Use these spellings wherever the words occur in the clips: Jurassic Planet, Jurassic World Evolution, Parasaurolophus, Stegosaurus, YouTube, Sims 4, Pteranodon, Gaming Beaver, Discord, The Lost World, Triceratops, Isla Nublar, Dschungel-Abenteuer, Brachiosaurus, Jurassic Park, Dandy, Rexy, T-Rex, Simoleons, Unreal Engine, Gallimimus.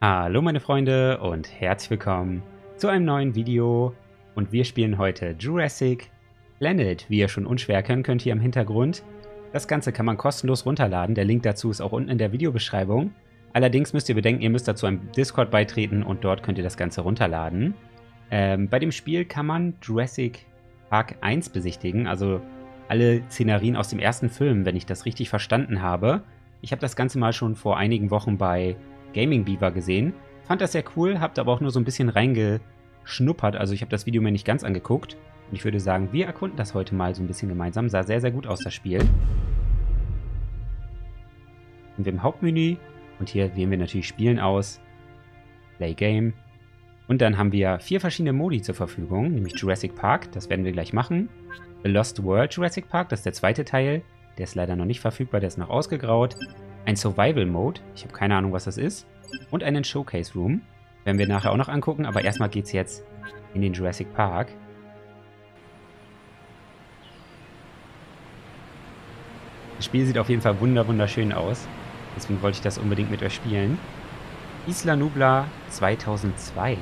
Hallo meine Freunde und herzlich willkommen zu einem neuen Video, und wir spielen heute Jurassic Planet, wie ihr schon unschwer erkennen könnt hier im Hintergrund. Das Ganze kann man kostenlos runterladen, der Link dazu ist auch unten in der Videobeschreibung. Allerdings müsst ihr bedenken, ihr müsst dazu einem Discord beitreten und dort könnt ihr das Ganze runterladen. Bei dem Spiel kann man Jurassic Park 1 besichtigen, also alle Szenarien aus dem ersten Film, wenn ich das richtig verstanden habe. Ich habe das Ganze mal schon vor einigen Wochen bei Gaming Beaver gesehen, fand das sehr cool, habt aber auch nur so ein bisschen reingeschnuppert, also ich habe das Video mir nicht ganz angeguckt. Und ich würde sagen, wir erkunden das heute mal so ein bisschen gemeinsam, sah sehr, sehr gut aus, das Spiel. Sind wir im Hauptmenü und hier wählen wir natürlich Spielen aus, Play Game. Und dann haben wir 4 verschiedene Modi zur Verfügung, nämlich Jurassic Park, das werden wir gleich machen. The Lost World Jurassic Park, das ist der zweite Teil, der ist leider noch nicht verfügbar, der ist noch ausgegraut. Ein Survival Mode, ich habe keine Ahnung, was das ist, und einen Showcase Room, werden wir nachher auch noch angucken, aber erstmal geht's jetzt in den Jurassic Park. Das Spiel sieht auf jeden Fall wunderschön aus, deswegen wollte ich das unbedingt mit euch spielen. Isla Nublar 2002.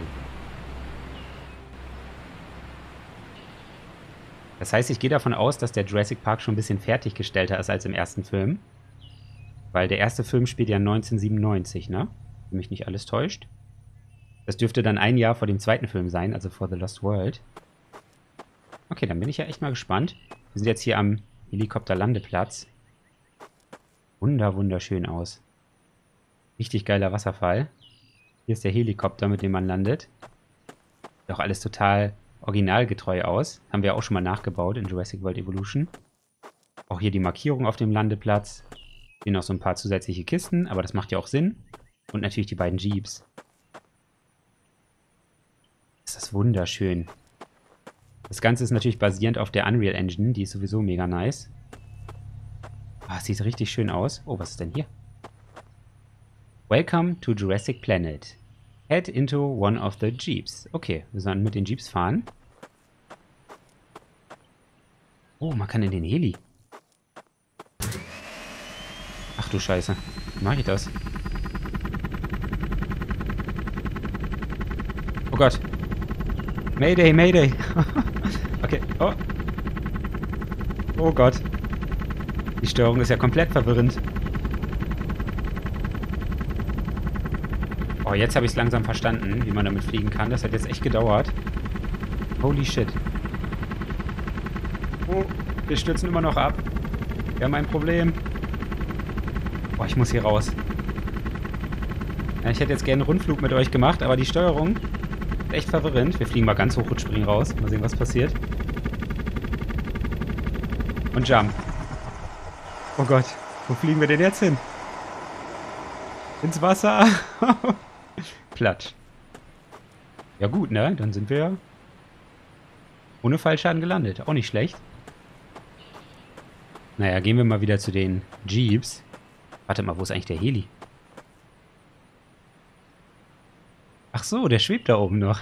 Das heißt, ich gehe davon aus, dass der Jurassic Park schon ein bisschen fertiggestellter ist als im ersten Film. Weil der erste Film spielt ja 1997, ne? Wenn mich nicht alles täuscht. Das dürfte dann ein Jahr vor dem zweiten Film sein, also vor The Lost World. Okay, dann bin ich ja echt mal gespannt. Wir sind jetzt hier am Helikopterlandeplatz. Wunderschön aus. Richtig geiler Wasserfall. Hier ist der Helikopter, mit dem man landet. Sieht auch alles total originalgetreu aus. Haben wir auch schon mal nachgebaut in Jurassic World Evolution. Auch hier die Markierung auf dem Landeplatz. Hier noch so ein paar zusätzliche Kisten, aber das macht ja auch Sinn. Und natürlich die beiden Jeeps. Das ist wunderschön. Das Ganze ist natürlich basierend auf der Unreal Engine, die ist sowieso mega nice. Ah, sieht richtig schön aus. Oh, was ist denn hier? Welcome to Jurassic Planet. Head into one of the Jeeps. Okay, wir sollen mit den Jeeps fahren. Oh, man kann in den Heli. Ach du Scheiße, wie mache ich das? Oh Gott. Mayday, Mayday. Okay, oh. Oh Gott. Die Steuerung ist ja komplett verwirrend. Oh, jetzt habe ich es langsam verstanden, wie man damit fliegen kann. Das hat jetzt echt gedauert. Holy shit. Oh, wir stürzen immer noch ab. Wir haben ein Problem. Oh, ich muss hier raus. Ja, ich hätte jetzt gerne einen Rundflug mit euch gemacht, aber die Steuerung ist echt verwirrend. Wir fliegen mal ganz hoch und springen raus. Mal sehen, was passiert. Und jump. Oh Gott, wo fliegen wir denn jetzt hin? Ins Wasser. Platsch. Ja gut, ne? Dann sind wir ohne Fallschaden gelandet. Auch nicht schlecht. Naja, gehen wir mal wieder zu den Jeeps. Warte mal, wo ist eigentlich der Heli? Ach so, der schwebt da oben noch.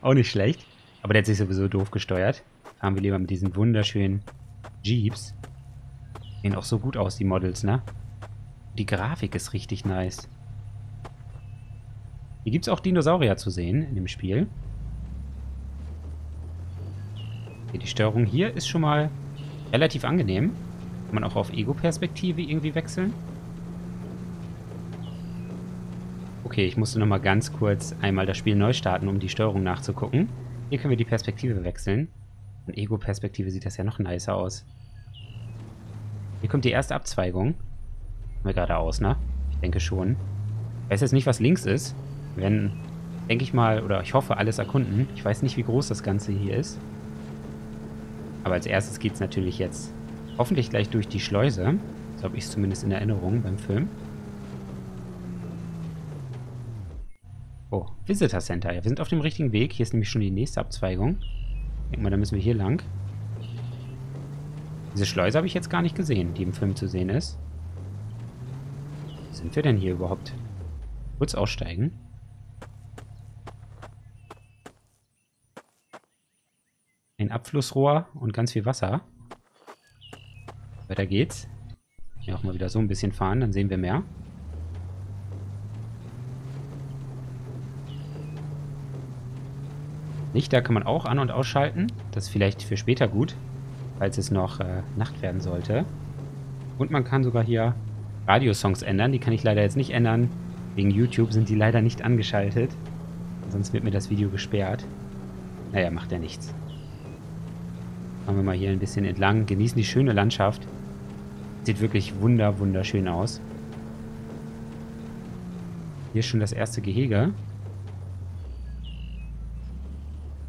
Auch nicht schlecht. Aber der hat sich sowieso doof gesteuert. Fahren wir lieber mit diesen wunderschönen Jeeps. Sehen auch so gut aus, die Models, ne? Die Grafik ist richtig nice. Hier gibt es auch Dinosaurier zu sehen in dem Spiel. Okay, die Steuerung hier ist schon mal relativ angenehm. Kann man auch auf Ego-Perspektive irgendwie wechseln? Okay, ich musste nochmal ganz kurz einmal das Spiel neu starten, um die Steuerung nachzugucken. Hier können wir die Perspektive wechseln. Und Ego-Perspektive sieht das ja noch nicer aus. Hier kommt die erste Abzweigung. Haben wir geradeaus, ne? Ich denke schon. Ich weiß jetzt nicht, was links ist. Wir werden, denke ich mal, oder ich hoffe, alles erkunden. Ich weiß nicht, wie groß das Ganze hier ist. Aber als erstes geht es natürlich jetzt hoffentlich gleich durch die Schleuse. So habe ich es zumindest in Erinnerung beim Film. Oh, Visitor Center. Ja, wir sind auf dem richtigen Weg. Hier ist nämlich schon die nächste Abzweigung. Ich denke mal, da müssen wir hier lang. Diese Schleuse habe ich jetzt gar nicht gesehen, die im Film zu sehen ist. Wo sind wir denn hier überhaupt? Kurz aussteigen. Ein Abflussrohr und ganz viel Wasser. Weiter geht's. Hier auch mal wieder so ein bisschen fahren, dann sehen wir mehr. Lichter kann man auch an- und ausschalten. Das ist vielleicht für später gut, falls es noch Nacht werden sollte. Und man kann sogar hier Radiosongs ändern. Die kann ich leider jetzt nicht ändern. Wegen YouTube sind die leider nicht angeschaltet. Sonst wird mir das Video gesperrt. Naja, macht ja nichts. Fahren wir mal hier ein bisschen entlang. Genießen die schöne Landschaft. Sieht wirklich wunderschön aus. Hier ist schon das erste Gehege.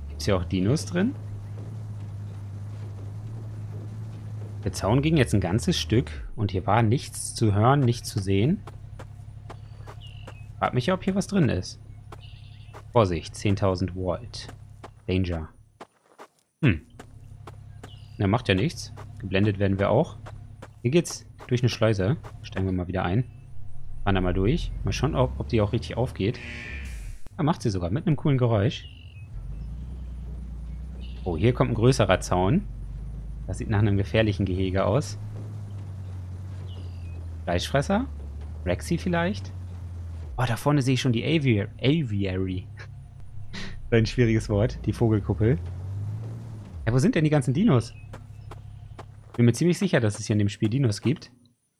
Gibt es hier auch Dinos drin? Der Zaun ging jetzt ein ganzes Stück und hier war nichts zu hören, nichts zu sehen. Frag mich ja, ob hier was drin ist. Vorsicht, 10.000 Volt. Danger. Na, macht ja nichts. Geblendet werden wir auch. Hier geht's durch eine Schleuse. Steigen wir mal wieder ein. Fahren da mal durch. Mal schauen, ob die auch richtig aufgeht. Ja, macht sie sogar mit einem coolen Geräusch. Oh, hier kommt ein größerer Zaun. Das sieht nach einem gefährlichen Gehege aus. Fleischfresser? Rexy vielleicht? Oh, da vorne sehe ich schon die Aviary. So ein schwieriges Wort. Die Vogelkuppel. Ja, wo sind denn die ganzen Dinos? Bin mir ziemlich sicher, dass es hier in dem Spiel Dinos gibt.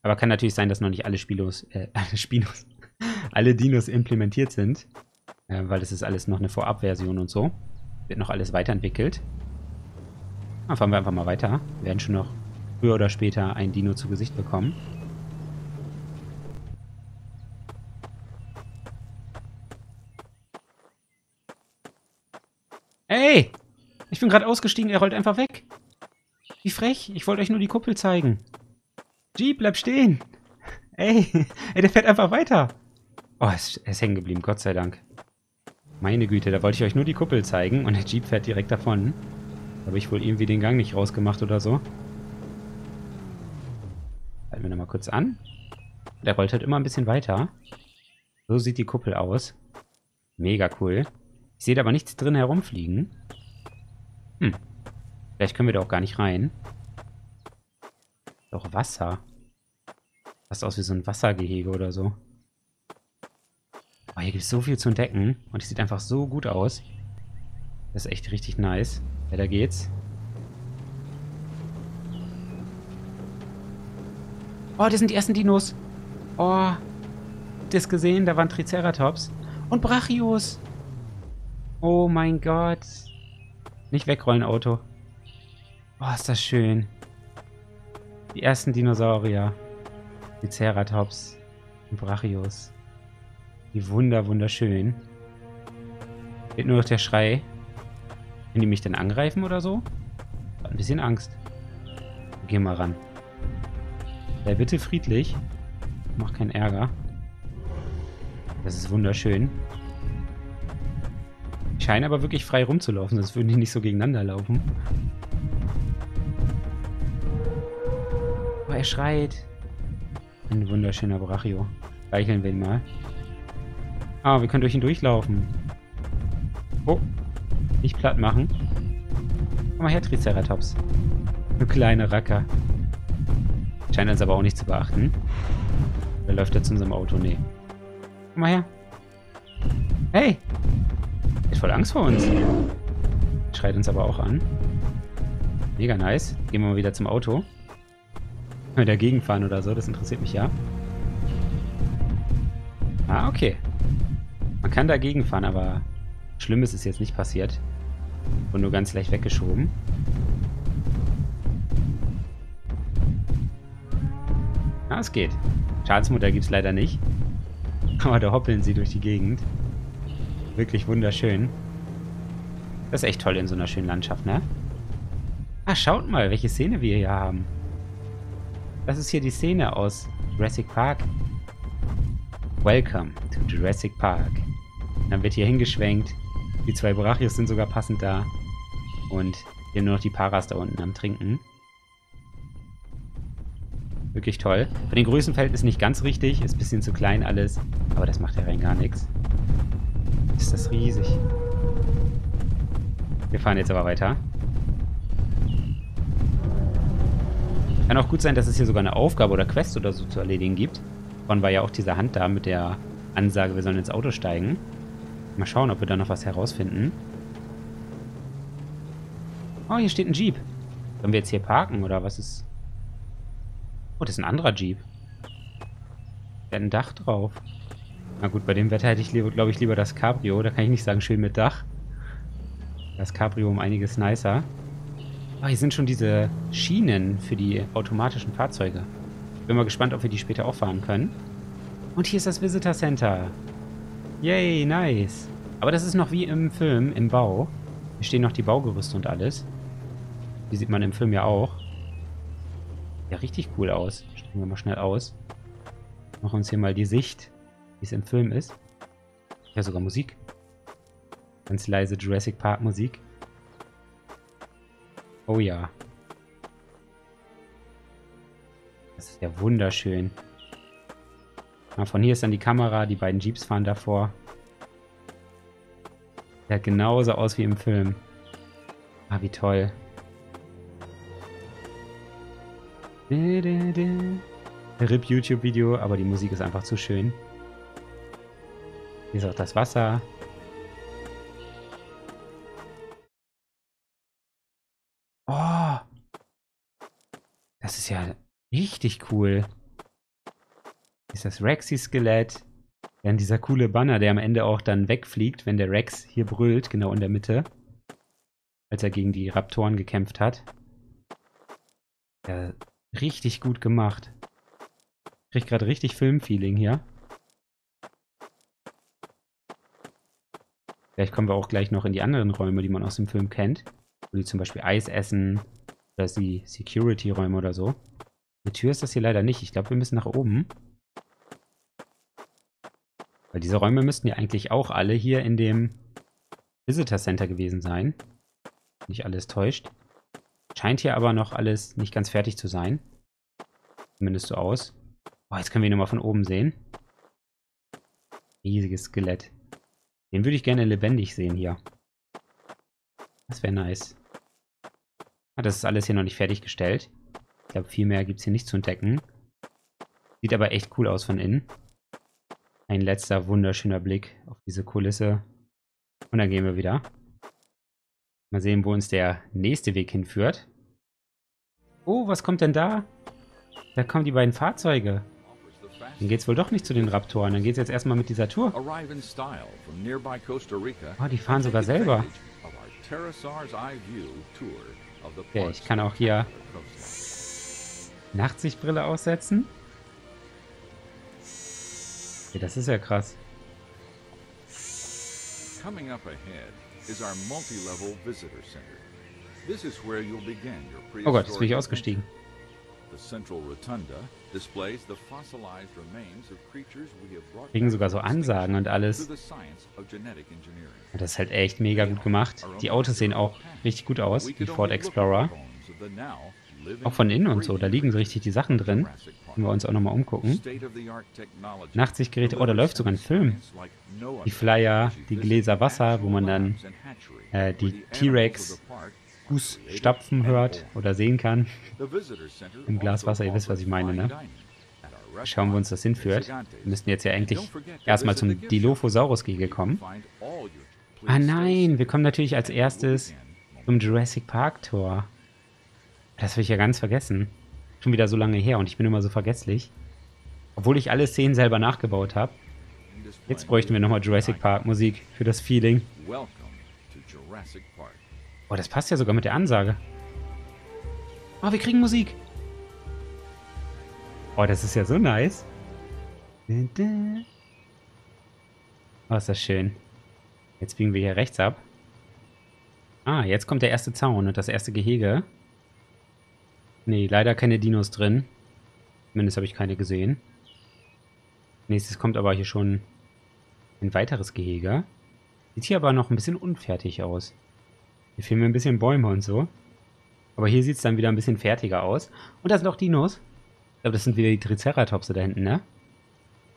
Aber kann natürlich sein, dass noch nicht alle Dinos implementiert sind. Weil das ist alles noch eine Vorabversion und so. Wird noch alles weiterentwickelt. Dann fahren wir einfach mal weiter. Wir werden schon noch früher oder später ein Dino zu Gesicht bekommen. Ey! Ich bin gerade ausgestiegen, er rollt einfach weg. Wie frech, ich wollte euch nur die Kuppel zeigen. Jeep, bleib stehen! Ey, der fährt einfach weiter. Oh, er ist hängen geblieben, Gott sei Dank. Meine Güte, da wollte ich euch nur die Kuppel zeigen und der Jeep fährt direkt davon. Da habe ich wohl irgendwie den Gang nicht rausgemacht oder so. Halten wir nochmal kurz an. Der rollt halt immer ein bisschen weiter. So sieht die Kuppel aus. Mega cool. Ich sehe da aber nichts drin herumfliegen. Vielleicht können wir da auch gar nicht rein. Doch Wasser. Sieht aus wie so ein Wassergehege oder so. Oh, hier gibt es so viel zu entdecken. Und es sieht einfach so gut aus. Das ist echt richtig nice. Weiter geht's. Oh, das sind die ersten Dinos. Oh. Habt ihr es gesehen? Da waren Triceratops. Und Brachios. Oh mein Gott. Nicht wegrollen, Auto. Oh, ist das schön. Die ersten Dinosaurier. Triceratops und Brachios. Die wunderschön. Geht nur noch der Schrei. Wenn die mich denn angreifen oder so? Hat ein bisschen Angst. Geh mal ran. Sei bitte friedlich. Mach keinen Ärger. Das ist wunderschön. Die scheinen aber wirklich frei rumzulaufen, sonst würden die nicht so gegeneinander laufen. Oh, er schreit. Ein wunderschöner Brachio. Streicheln wir ihn mal. Ah, wir können durch ihn durchlaufen. Oh, nicht platt machen. Komm mal her, Triceratops. Du kleine Racker. Scheint uns aber auch nicht zu beachten. Oder läuft er zu unserem Auto? Nee. Komm mal her. Hey! Er hat voll Angst vor uns. Schreit uns aber auch an. Mega nice. Gehen wir mal wieder zum Auto. Können wir dagegen fahren oder so? Das interessiert mich ja. Ah, okay. Man kann dagegen fahren, aber Schlimmes ist jetzt nicht passiert. Und nur ganz leicht weggeschoben. Ah, es geht. Schadensmutter gibt es leider nicht. Aber da hoppeln sie durch die Gegend. Wirklich wunderschön. Das ist echt toll in so einer schönen Landschaft, ne? Ah, schaut mal, welche Szene wir hier haben. Das ist hier die Szene aus Jurassic Park. Welcome to Jurassic Park. Dann wird hier hingeschwenkt. Die zwei Brachios sind sogar passend da. Und hier nur noch die Paras da unten am Trinken. Wirklich toll. Bei den Größenverhältnissen nicht ganz richtig. Ist ein bisschen zu klein alles. Aber das macht ja rein gar nichts. Ist das riesig. Wir fahren jetzt aber weiter. Kann auch gut sein, dass es hier sogar eine Aufgabe oder Quest oder so zu erledigen gibt. Vorhin war ja auch diese Hand da mit der Ansage, wir sollen ins Auto steigen. Mal schauen, ob wir da noch was herausfinden. Oh, hier steht ein Jeep. Können wir jetzt hier parken, oder was ist... Oh, das ist ein anderer Jeep. Der hat ein Dach drauf. Na gut, bei dem Wetter hätte ich, glaube ich, lieber das Cabrio. Da kann ich nicht sagen, schön mit Dach. Das Cabrio um einiges nicer. Ah, hier sind schon diese Schienen für die automatischen Fahrzeuge. Bin mal gespannt, ob wir die später auch fahren können. Und hier ist das Visitor Center. Yay, nice. Aber das ist noch wie im Film, im Bau. Hier stehen noch die Baugerüste und alles. Die sieht man im Film ja auch. Ja, richtig cool aus. Stellen wir mal schnell aus. Machen uns hier mal die Sicht, wie es im Film ist. Ja, sogar Musik. Ganz leise Jurassic Park Musik. Oh ja. Das ist ja wunderschön. Ja, von hier ist dann die Kamera. Die beiden Jeeps fahren davor. Sieht genauso aus wie im Film. Ah, wie toll. RIP YouTube-Video, aber die Musik ist einfach zu schön. Hier ist auch das Wasser. Oh! Das ist ja richtig cool. Hier ist das Rexy-Skelett. Dann dieser coole Banner, der am Ende auch dann wegfliegt, wenn der Rex hier brüllt, genau in der Mitte. Als er gegen die Raptoren gekämpft hat. Ja, richtig gut gemacht. Ich krieg gerade richtig Filmfeeling hier. Vielleicht kommen wir auch gleich noch in die anderen Räume, die man aus dem Film kennt. Wo die zum Beispiel Eis essen oder die Security-Räume oder so. Eine Tür ist das hier leider nicht. Ich glaube, wir müssen nach oben. Weil diese Räume müssten ja eigentlich auch alle hier in dem Visitor Center gewesen sein. Nicht alles täuscht. Scheint hier aber noch alles nicht ganz fertig zu sein. Zumindest so aus. Oh, jetzt können wir ihn nochmal von oben sehen. Riesiges Skelett. Den würde ich gerne lebendig sehen hier. Das wäre nice. Ah, das ist alles hier noch nicht fertiggestellt. Ich glaube, viel mehr gibt es hier nicht zu entdecken. Sieht aber echt cool aus von innen. Ein letzter wunderschöner Blick auf diese Kulisse. Und dann gehen wir wieder. Mal sehen, wo uns der nächste Weg hinführt. Oh, was kommt denn da? Da kommen die beiden Fahrzeuge. Dann geht's wohl doch nicht zu den Raptoren. Dann geht's jetzt erstmal mit dieser Tour. Oh, die fahren sogar selber. Okay, ich kann auch hier Nachtsichtbrille aussetzen. Okay, das ist ja krass. Coming up ahead is our multi-level visitor center. This is where you'll begin your prehistoric. Oh Gott, jetzt bin ich ausgestiegen. Kriegen sogar so Ansagen und alles. Das ist halt echt mega gut gemacht. Die Autos sehen auch richtig gut aus, die Ford Explorer. Auch von innen und so, da liegen so richtig die Sachen drin. Können wir uns auch nochmal umgucken. Nachtsichtgeräte, oh, da läuft sogar ein Film. Die Flyer, die Gläser Wasser, wo man dann die T-Rex Fußstapfen hört oder sehen kann. Im Glas Wasser, ihr wisst, was ich meine, ne? Schauen wir uns das hinführt. Wir müssten jetzt ja eigentlich erstmal zum Dilophosaurus-Gehege kommen. Ah nein, wir kommen natürlich als erstes zum Jurassic Park-Tor. Das habe ich ja ganz vergessen. Schon wieder so lange her und ich bin immer so vergesslich. Obwohl ich alle Szenen selber nachgebaut habe. Jetzt bräuchten wir nochmal Jurassic Park-Musik für das Feeling. Oh, das passt ja sogar mit der Ansage. Oh, wir kriegen Musik. Oh, das ist ja so nice. Oh, ist das schön. Jetzt biegen wir hier rechts ab. Ah, jetzt kommt der erste Zaun und das erste Gehege. Nee, leider keine Dinos drin. Zumindest habe ich keine gesehen. Nächstes kommt aber hier schon ein weiteres Gehege. Sieht hier aber noch ein bisschen unfertig aus. Hier fehlen mir ein bisschen Bäume und so. Aber hier sieht es dann wieder ein bisschen fertiger aus. Und da sind auch Dinos. Ich glaube, das sind wieder die Triceratopse da hinten, ne?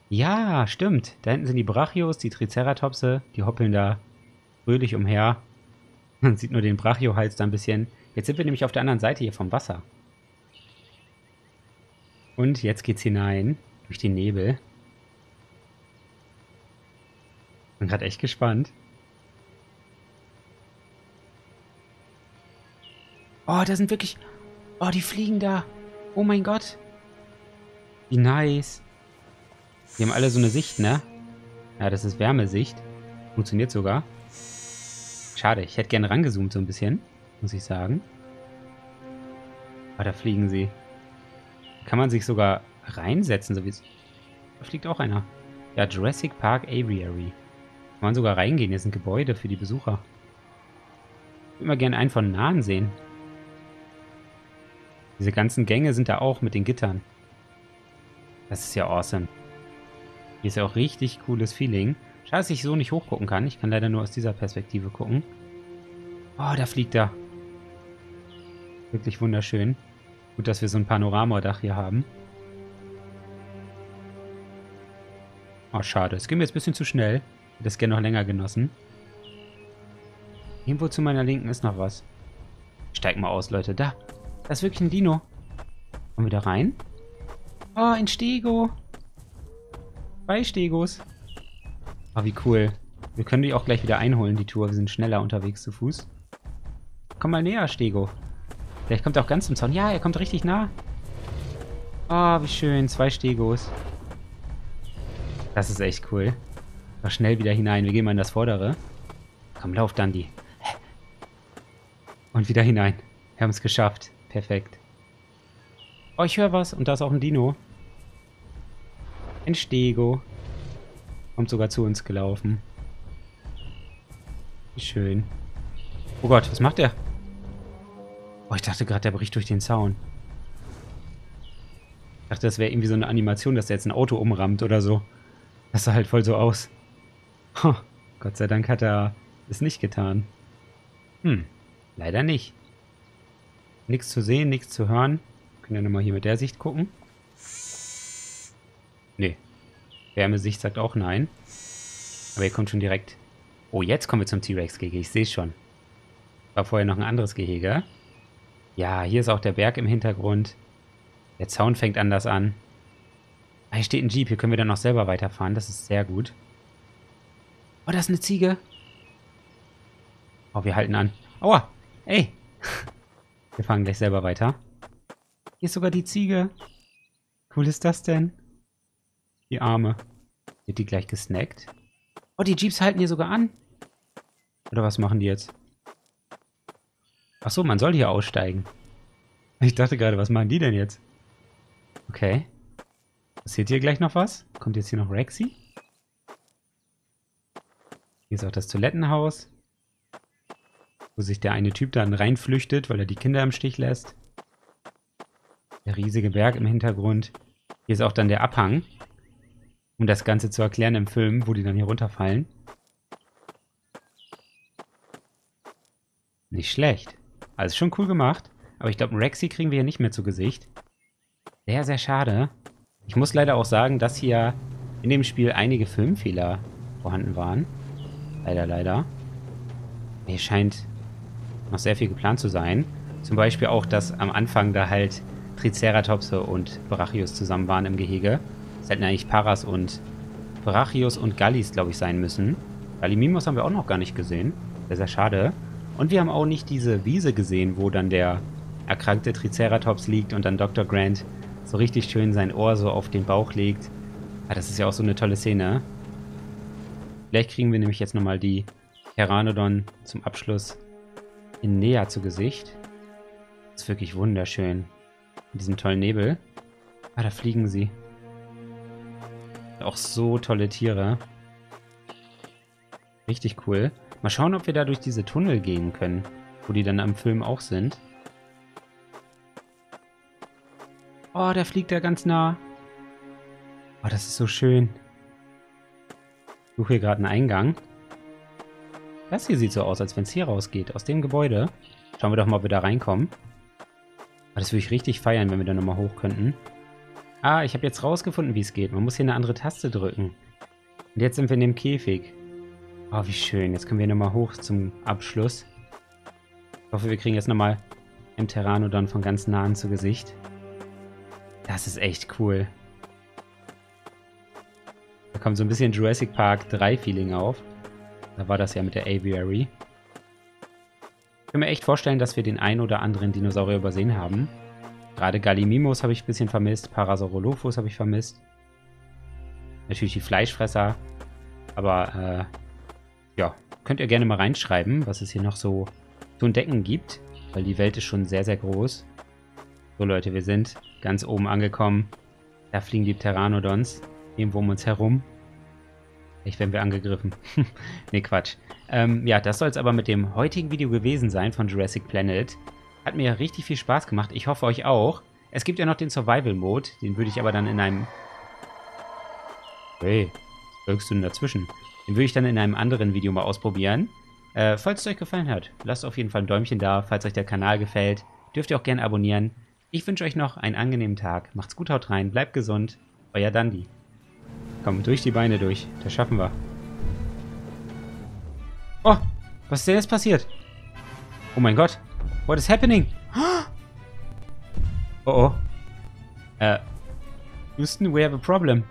Ja, stimmt. Da hinten sind die Brachios, die Triceratopse. Die hoppeln da fröhlich umher. Man sieht nur den Brachio-Hals da ein bisschen. Jetzt sind wir nämlich auf der anderen Seite hier vom Wasser. Und jetzt geht's hinein. Durch den Nebel. Bin gerade echt gespannt. Oh, da sind wirklich... Oh, die fliegen da. Oh mein Gott. Wie nice. Die haben alle so eine Sicht, ne? Ja, das ist Wärmesicht. Funktioniert sogar. Schade, ich hätte gerne rangezoomt so ein bisschen, muss ich sagen. Aber da fliegen sie. Kann man sich sogar reinsetzen, so wie es... Da fliegt auch einer. Ja, Jurassic Park Aviary. Kann man sogar reingehen, hier sind Gebäude für die Besucher. Ich würde immer gerne einen von nahen sehen. Diese ganzen Gänge sind da auch mit den Gittern. Das ist ja awesome. Hier ist ja auch richtig cooles Feeling. Schade, dass ich so nicht hochgucken kann. Ich kann leider nur aus dieser Perspektive gucken. Oh, da fliegt er. Wirklich wunderschön. Gut, dass wir so ein Panoramadach hier haben. Oh, schade. Es ging mir jetzt ein bisschen zu schnell. Ich hätte das gerne noch länger genossen. Irgendwo zu meiner Linken ist noch was. Ich steig mal aus, Leute. Da. Da ist wirklich ein Dino. Kommen wir da rein? Oh, ein Stego. 2 Stegos. Oh, wie cool. Wir können die auch gleich wieder einholen, die Tour. Wir sind schneller unterwegs zu Fuß. Komm mal näher, Stego. Vielleicht kommt er auch ganz zum Zaun. Ja, er kommt richtig nah. Oh, wie schön. 2 Stegos. Das ist echt cool. Mal schnell wieder hinein. Wir gehen mal in das Vordere. Komm, lauf, Dandy. Und wieder hinein. Wir haben es geschafft. Perfekt. Oh, ich höre was. Und da ist auch ein Dino. Ein Stego. Kommt sogar zu uns gelaufen. Wie schön. Oh Gott, was macht der? Oh, ich dachte gerade, der bricht durch den Zaun. Ich dachte, das wäre irgendwie so eine Animation, dass der jetzt ein Auto umrammt oder so. Das sah halt voll so aus. Oh, Gott sei Dank hat er es nicht getan. Hm, leider nicht. Nichts zu sehen, nichts zu hören. Wir können ja nochmal hier mit der Sicht gucken. Nee. Wärmesicht sagt auch nein. Aber hier kommt schon direkt... Oh, jetzt kommen wir zum T-Rex-Gehege. Ich sehe es schon. War vorher noch ein anderes Gehege. Ja, hier ist auch der Berg im Hintergrund. Der Zaun fängt anders an. Ah, hier steht ein Jeep. Hier können wir dann noch selber weiterfahren. Das ist sehr gut. Oh, da ist eine Ziege. Oh, wir halten an. Aua! Ey! Wir fahren gleich selber weiter. Hier ist sogar die Ziege. Cool ist das denn? Die Arme. Wird die gleich gesnackt? Oh, die Jeeps halten hier sogar an. Oder was machen die jetzt? Achso, man soll hier aussteigen. Ich dachte gerade, was machen die denn jetzt? Okay. Passiert hier gleich noch was? Kommt jetzt hier noch Rexy? Hier ist auch das Toilettenhaus. Wo sich der eine Typ dann reinflüchtet, weil er die Kinder im Stich lässt. Der riesige Berg im Hintergrund. Hier ist auch dann der Abhang. Um das Ganze zu erklären im Film, wo die dann hier runterfallen. Nicht schlecht. Also schon cool gemacht. Aber ich glaube, Rexy kriegen wir hier nicht mehr zu Gesicht. Sehr, sehr schade. Ich muss leider auch sagen, dass hier in dem Spiel einige Filmfehler vorhanden waren. Leider, leider. Hier scheint noch sehr viel geplant zu sein. Zum Beispiel auch, dass am Anfang da halt Triceratops und Brachios zusammen waren im Gehege. Das hätten eigentlich Paras und Brachios und Gallis, glaube ich, sein müssen. Gallimimus haben wir auch noch gar nicht gesehen. Sehr, sehr schade. Und wir haben auch nicht diese Wiese gesehen, wo dann der erkrankte Triceratops liegt und dann Dr. Grant so richtig schön sein Ohr so auf den Bauch legt. Ja, das ist ja auch so eine tolle Szene. Vielleicht kriegen wir nämlich jetzt nochmal die Pteranodon zum Abschluss in näher zu Gesicht. Das ist wirklich wunderschön. In diesem tollen Nebel. Ah, da fliegen sie. Auch so tolle Tiere. Richtig cool. Mal schauen, ob wir da durch diese Tunnel gehen können, wo die dann am Film auch sind. Oh, da fliegt er ganz nah. Oh, das ist so schön. Ich suche hier gerade einen Eingang. Das hier sieht so aus, als wenn es hier rausgeht, aus dem Gebäude. Schauen wir doch mal, ob wir da reinkommen. Aber das würde ich richtig feiern, wenn wir da nochmal hoch könnten. Ah, ich habe jetzt rausgefunden, wie es geht. Man muss hier eine andere Taste drücken. Und jetzt sind wir in dem Käfig. Oh, wie schön. Jetzt können wir nochmal hoch zum Abschluss. Ich hoffe, wir kriegen jetzt nochmal im Pteranodon von ganz nahen zu Gesicht. Das ist echt cool. Da kommt so ein bisschen Jurassic Park 3 Feeling auf. Da war das ja mit der Aviary. kann mir echt vorstellen, dass wir den einen oder anderen Dinosaurier übersehen haben. Gerade Gallimimus habe ich ein bisschen vermisst, Parasaurolophus habe ich vermisst. Natürlich die Fleischfresser. Aber ja, könnt ihr gerne mal reinschreiben, was es hier noch so zu entdecken gibt. Weil die Welt ist schon sehr, sehr groß. So Leute, wir sind ganz oben angekommen. Da fliegen die Pteranodons irgendwo um uns herum. Vielleicht werden wir angegriffen. Nee, Quatsch. Ja, das soll es aber mit dem heutigen Video gewesen sein von Jurassic Planet. Hat mir richtig viel Spaß gemacht. Ich hoffe euch auch. Es gibt ja noch den Survival-Mode. Den würde ich aber dann in einem... Hey, was wirkst du denn dazwischen? Den würde ich dann in einem anderen Video mal ausprobieren. Falls es euch gefallen hat, lasst auf jeden Fall ein Däumchen da. Falls euch der Kanal gefällt, dürft ihr auch gerne abonnieren. Ich wünsche euch noch einen angenehmen Tag. Macht's gut, haut rein, bleibt gesund. Euer Dandy. Komm, durch die Beine durch. Das schaffen wir. Oh, was ist denn jetzt passiert? Oh mein Gott. What is happening? Oh oh. Houston, we have a problem.